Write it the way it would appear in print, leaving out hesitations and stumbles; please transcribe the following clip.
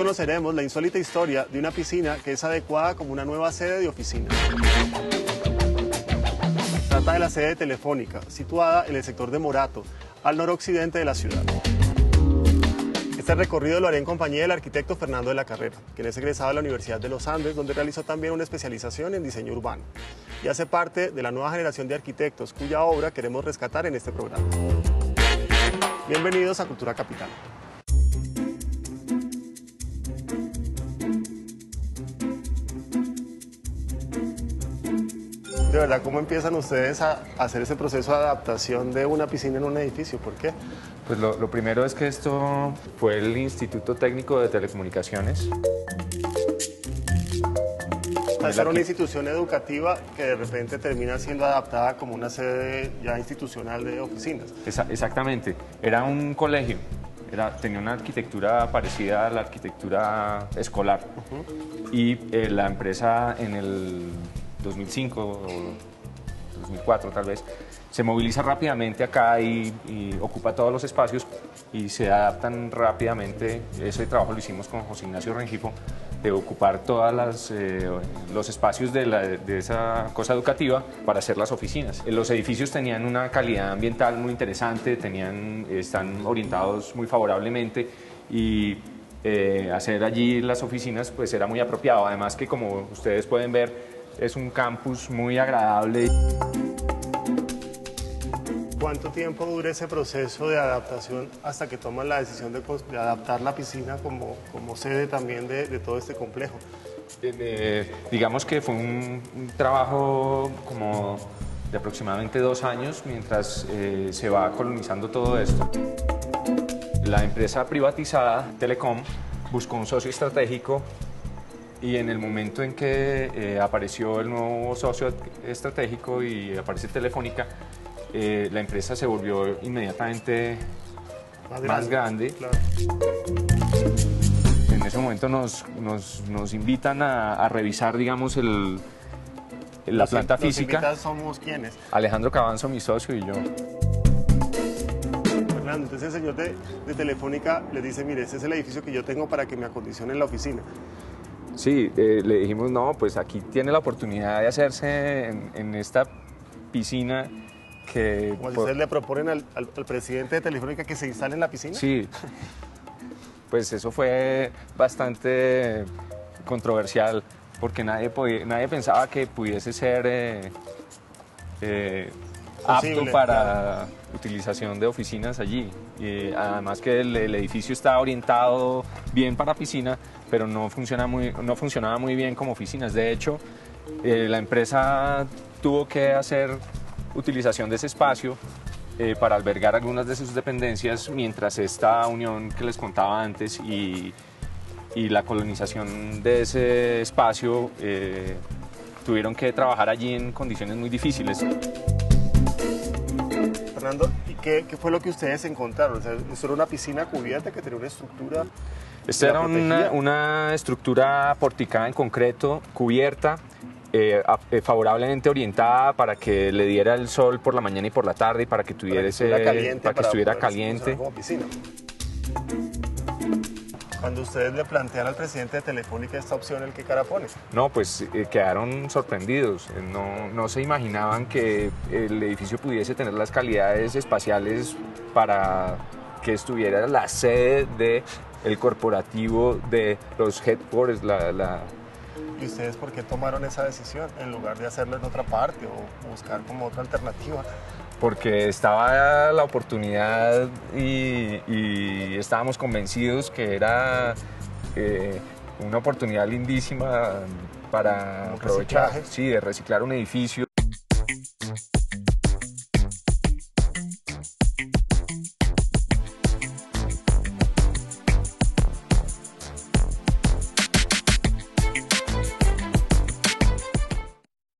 conoceremos la insólita historia de una piscina que es adecuada como una nueva sede de oficina. Se trata de la sede Telefónica, situada en el sector de Morato, al noroccidente de la ciudad. Este recorrido lo haré en compañía del arquitecto Fernando de la Carrera, quien es egresado de la Universidad de los Andes, donde realizó también una especialización en diseño urbano y hace parte de la nueva generación de arquitectos, cuya obra queremos rescatar en este programa. Bienvenidos a Cultura Capital. De verdad, ¿cómo empiezan ustedes a hacer ese proceso de adaptación de una piscina en un edificio? ¿Por qué? Pues lo primero es que esto fue el Instituto Técnico de Telecomunicaciones. Esa era una institución educativa que de repente termina siendo adaptada como una sede ya institucional de oficinas. Exactamente, era un colegio. Tenía una arquitectura parecida a la arquitectura escolar. Y la empresa en el 2005 o 2004 tal vez, se moviliza rápidamente acá y ocupa todos los espacios y se adaptan rápidamente. Ese trabajo lo hicimos con José Ignacio Rengifo, de ocupar todos los espacios de esa cosa educativa para hacer las oficinas. Los edificios tenían una calidad ambiental muy interesante, están orientados muy favorablemente y hacer allí las oficinas pues era muy apropiado. Además que, como ustedes pueden ver, es un campus muy agradable. ¿Cuánto tiempo dura ese proceso de adaptación hasta que toman la decisión de adaptar la piscina como sede también de todo este complejo? Digamos que fue un trabajo como de aproximadamente 2 años mientras se va colonizando todo esto. La empresa privatizada, Telecom, buscó un socio estratégico y en el momento en que apareció el nuevo socio estratégico y aparece Telefónica, la empresa se volvió inmediatamente más grande. Claro. En ese momento nos invitan a revisar, digamos, la planta física. ¿Los somos quiénes? Alejandro Cavanzo, mi socio, y yo. Entonces el señor de Telefónica les dice, mire, este es el edificio que yo tengo para que me acondicionen la oficina. Sí, le dijimos, no, pues aquí tiene la oportunidad de hacerse en esta piscina que... Como si ustedes le proponen al presidente de Telefónica que se instale en la piscina. Sí, pues eso fue bastante controversial porque nadie pensaba que pudiese ser apto para utilización de oficinas allí. Y además que el edificio está orientado bien para piscina, pero no funcionaba muy bien como oficinas. De hecho, la empresa tuvo que hacer utilización de ese espacio para albergar algunas de sus dependencias mientras esta unión que les contaba antes y la colonización de ese espacio tuvieron que trabajar allí en condiciones muy difíciles. Fernando, ¿y qué fue lo que ustedes encontraron? O sea, ¿esto era una piscina cubierta que tenía una estructura? Esta era una estructura porticada en concreto, cubierta, favorablemente orientada para que le diera el sol por la mañana y por la tarde y para que tuviera para que estuviera caliente. Como piscina. Cuando ustedes le plantean al presidente de Telefónica esta opción, ¿el qué cara pone? No, pues quedaron sorprendidos. No se imaginaban que el edificio pudiese tener las calidades espaciales para que estuviera la sede del corporativo de los headquarters. ¿Y ustedes por qué tomaron esa decisión en lugar de hacerlo en otra parte o buscar como otra alternativa? Porque estaba la oportunidad y estábamos convencidos que era una oportunidad lindísima para aprovechar, de reciclar un edificio.